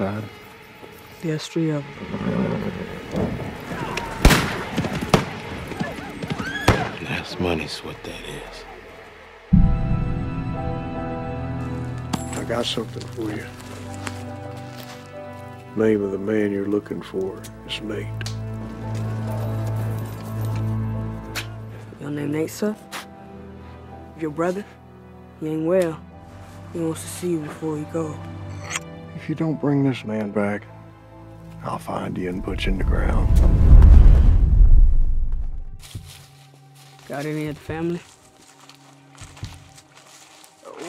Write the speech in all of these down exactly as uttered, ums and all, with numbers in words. inside. The history of... That's money's what that is. I got something for you. Name of the man you're looking for is Nate. Your name Nate, sir? Your brother? He ain't well. He wants to see you before he goes. If you don't bring this man back, I'll find you and put you in the ground. Got any of the family?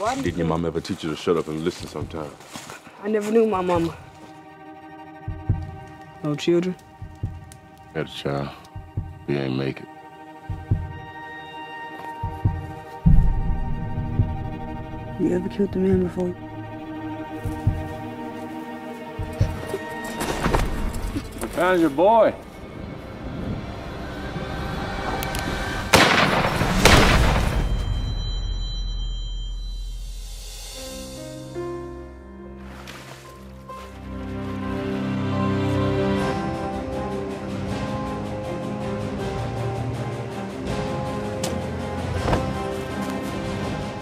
Why did your mom ever teach you to shut up and listen sometime? I never knew my mama. No children? Had a child. We ain't make it. You ever killed a man before? I found your boy.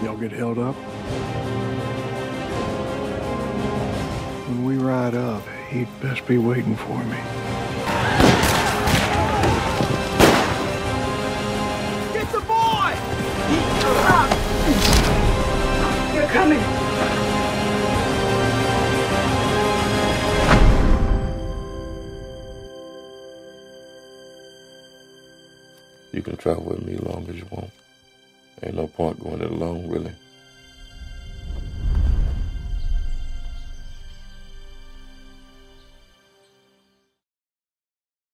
Y'all get held up? When we ride up, he'd best be waiting for me. Get the boy! They're coming! You can travel with me as long as you want. Ain't no point going it alone, really.